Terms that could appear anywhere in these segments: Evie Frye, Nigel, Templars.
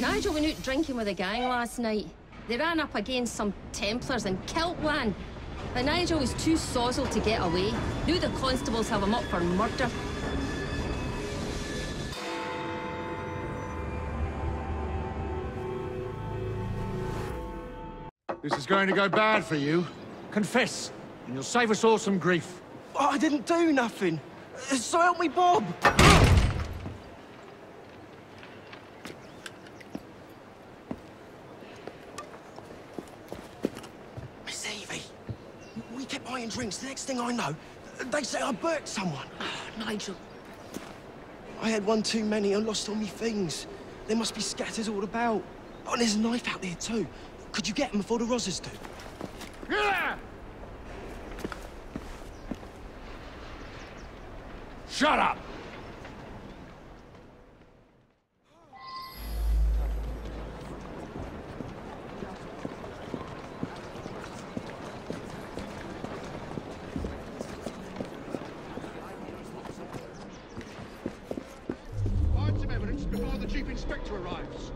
Nigel went out drinking with a gang last night. They ran up against some Templars and killed one. But Nigel was too sozzled to get away. Now the constables have him up for murder. This is going to go bad for you. Confess, and you'll save us all some grief. I didn't do nothing. So help me, Bob. Miss Evie, we kept buying drinks. The next thing I know, they say I burnt someone. Oh, Nigel. I had one too many and lost all my things. They must be scattered all about. Oh, and there's a knife out there, too. Could you get him before the Rozzers do? Yeah! Shut up! Find some evidence before the Chief Inspector arrives.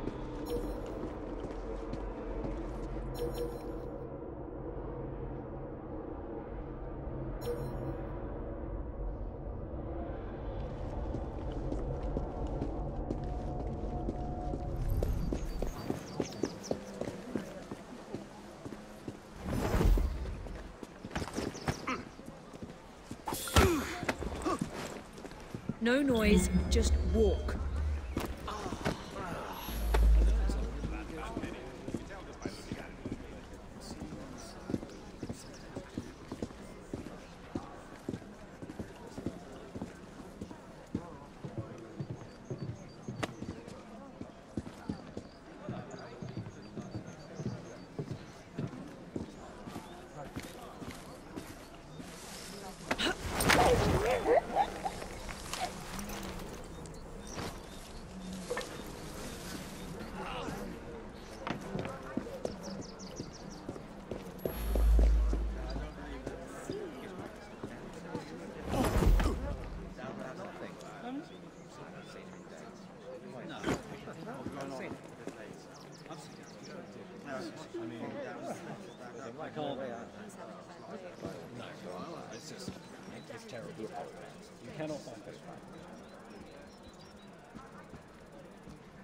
No noise, just walk.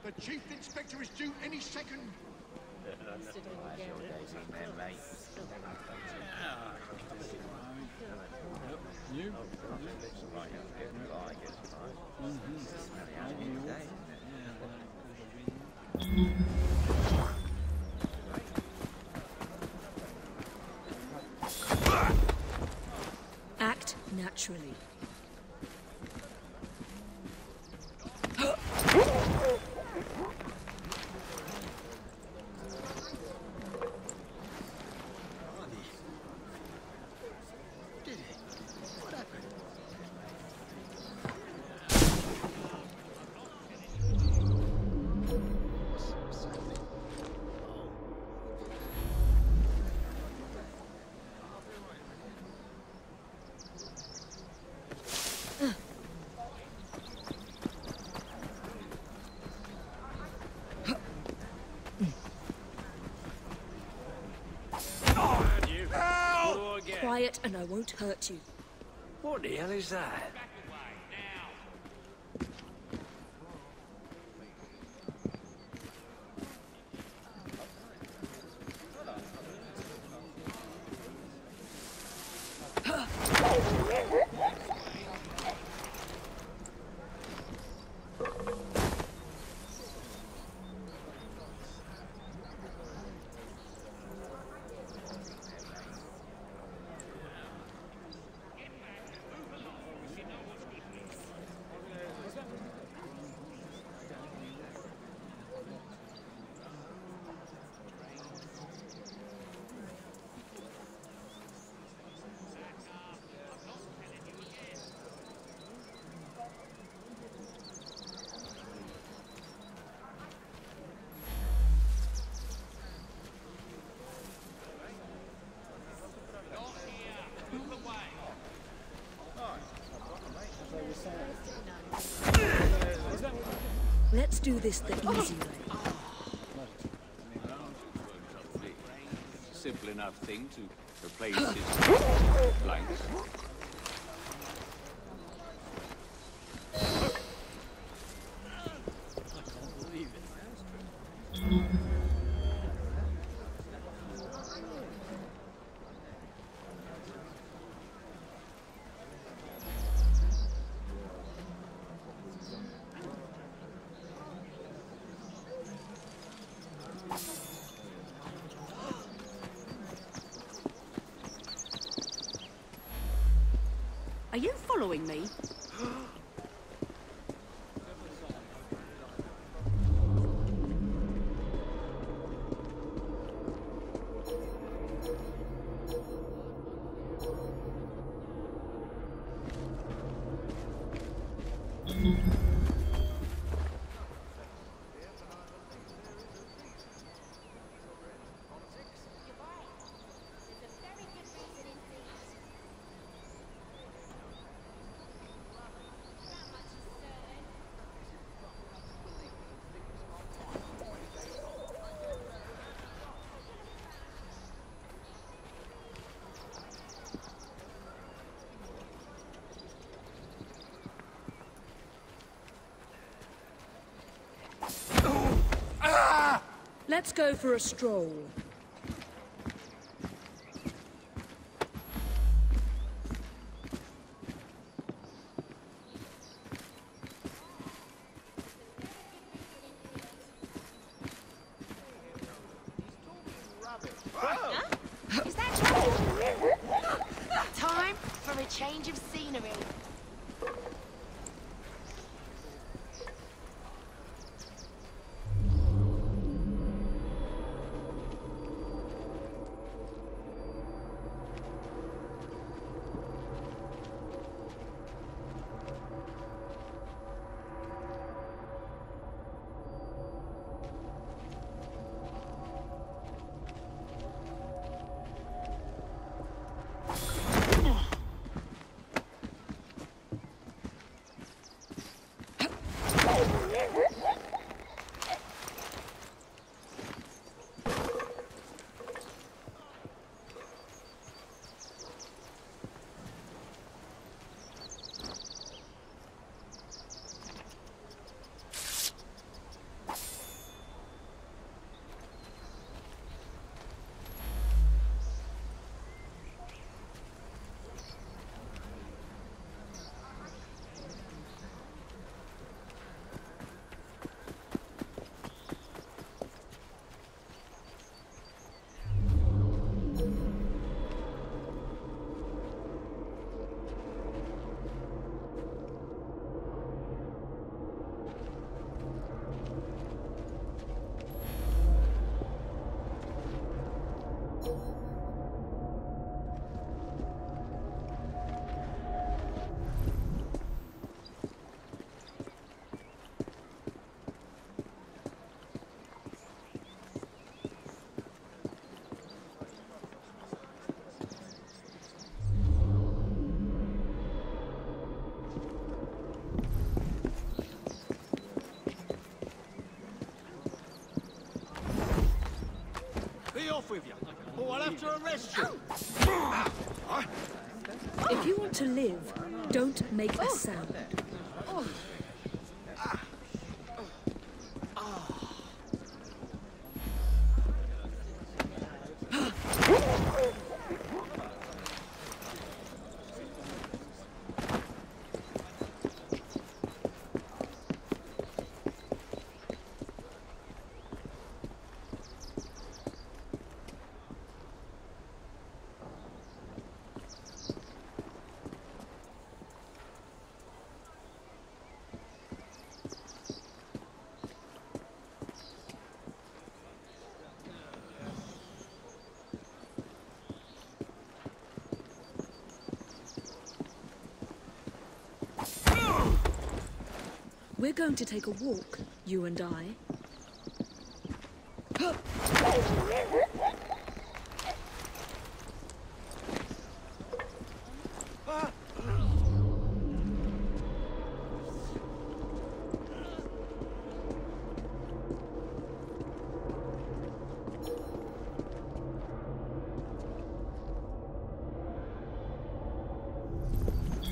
The Chief Inspector is due any second. Act naturally. Quiet, and I won't hurt you. What the hell is that? Let's do this the easy way. simple enough thing to replace his blanks. Are you following me? Let's go for a stroll. Is that time for a change of scenery? With you. Oh, I'll have to arrest you. If you want to live, don't make a sound. We're going to take a walk, you and I.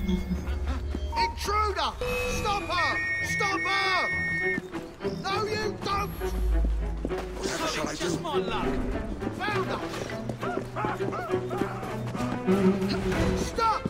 Intruder! Stop her! Stop her! No, you don't! Whatever shall I do? Just my luck. Found us! Stop!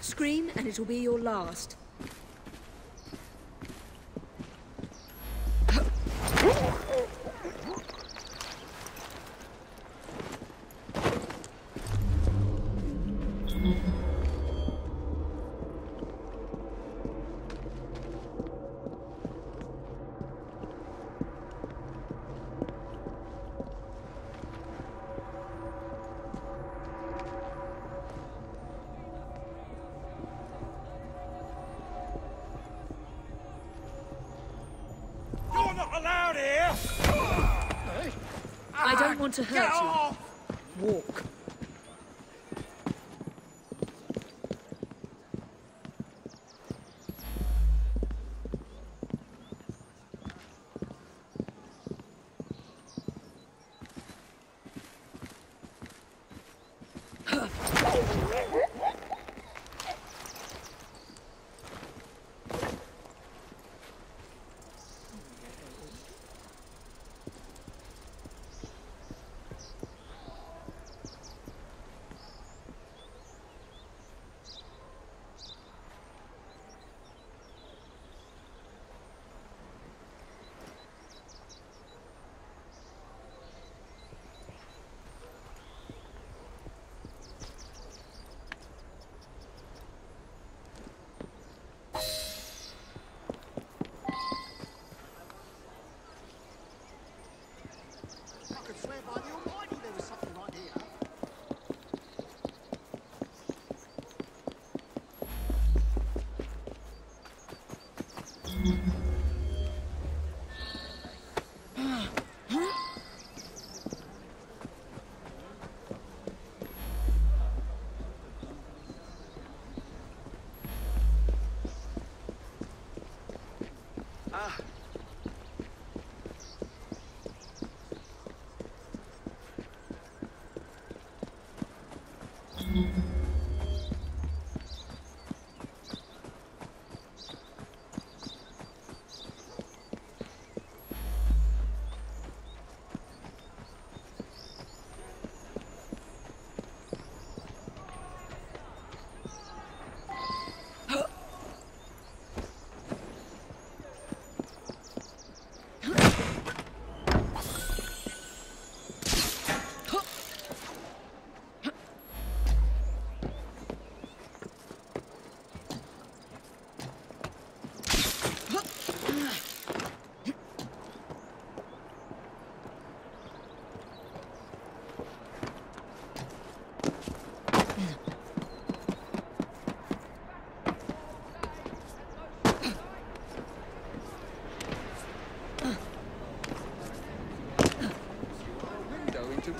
Scream and it'll be your last. To hurt Get off. You. Walk.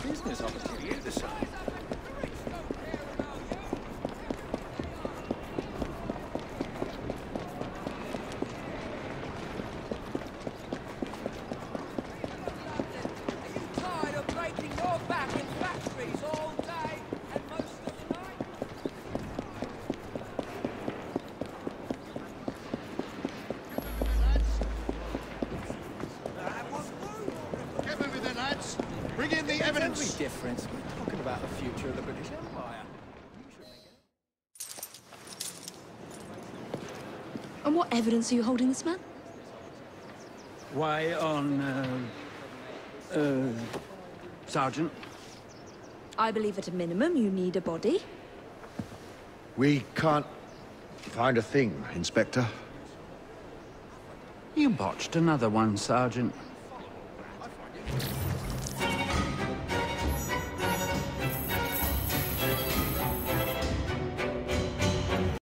Business opportunity either side. Bring in the evidence. There's every difference. We're talking about the future of the British Empire. And what evidence are you holding this man? Why, on, Sergeant? I believe at a minimum you need a body. We can't find a thing, Inspector. You botched another one, Sergeant.